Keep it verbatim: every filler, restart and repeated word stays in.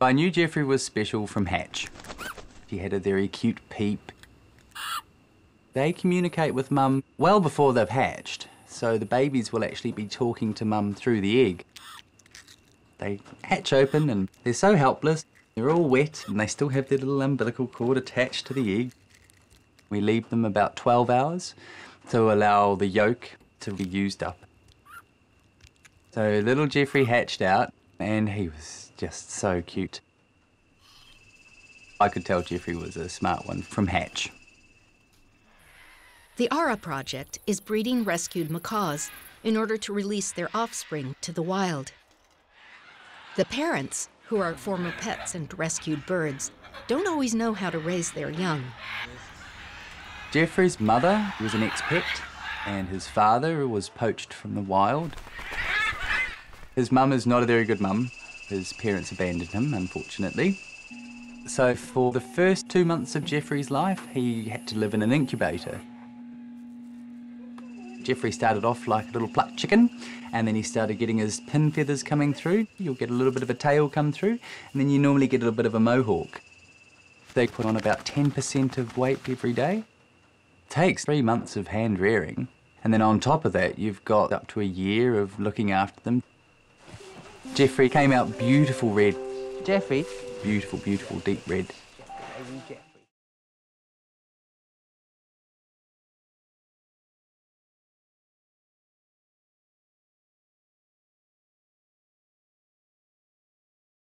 I knew Geoffrey was special from Hatch. He had a very cute peep. They communicate with Mum well before they've hatched, so the babies will actually be talking to Mum through the egg. They hatch open and they're so helpless. They're all wet and they still have their little umbilical cord attached to the egg. We leave them about twelve hours to allow the yolk to be used up. So little Geoffrey hatched out and he was just so cute. I could tell Geoffrey was a smart one from hatch. The Ara Project is breeding rescued macaws in order to release their offspring to the wild. The parents, who are former pets and rescued birds, don't always know how to raise their young. Geoffrey's mother was an ex-pet, and his father was poached from the wild. His mum is not a very good mum. His parents abandoned him, unfortunately. So for the first two months of Geoffrey's life, he had to live in an incubator. Geoffrey started off like a little plucked chicken, and then he started getting his pin feathers coming through. You'll get a little bit of a tail come through, and then you normally get a little bit of a mohawk. They put on about ten percent of weight every day. It takes three months of hand rearing, and then on top of that, you've got up to a year of looking after them. Geoffrey came out beautiful red. Geoffrey. Beautiful, beautiful deep red.